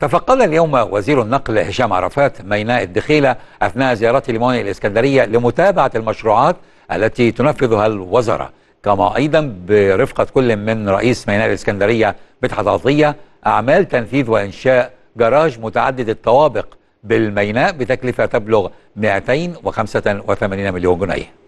تفقد اليوم وزير النقل هشام عرفات ميناء الدخيلة أثناء زيارته لموانئ الإسكندرية لمتابعة المشروعات التي تنفذها الوزارة، كما أيضا برفقة كل من رئيس ميناء الإسكندرية مدحت عطية أعمال تنفيذ وإنشاء جراج متعدد الطوابق بالميناء بتكلفة تبلغ 285 مليون جنيه.